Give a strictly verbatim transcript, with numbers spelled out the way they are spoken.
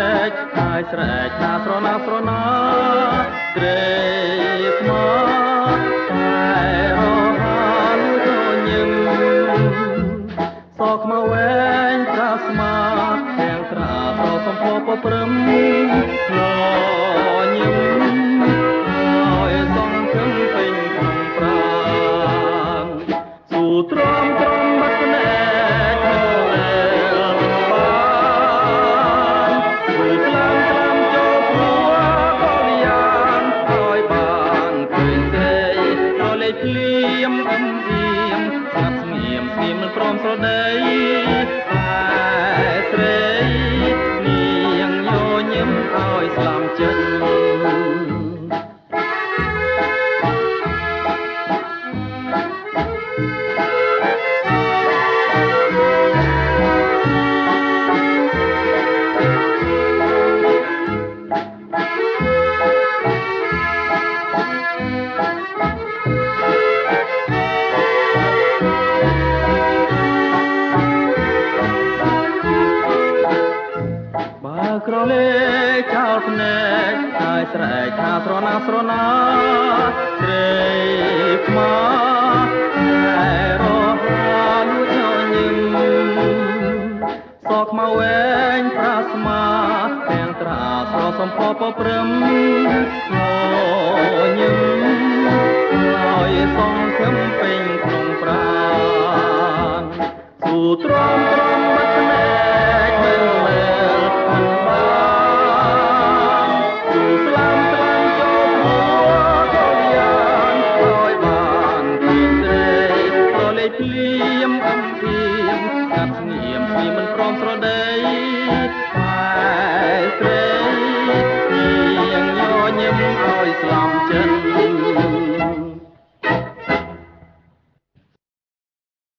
Hãy subscribe cho kênh Ghiền Mì Gõ để không bỏ lỡ những video hấp dẫn.